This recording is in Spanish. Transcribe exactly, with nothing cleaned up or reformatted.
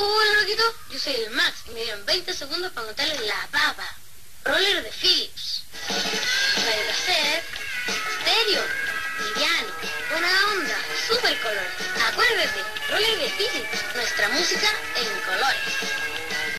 Hola, loquito, yo soy el Max y me dieron veinte segundos para contarles la papa. Roller de Philips. Radio cassette, estéreo, liviano, buena onda, super color. Acuérdate, Roller de Philips, nuestra música en colores.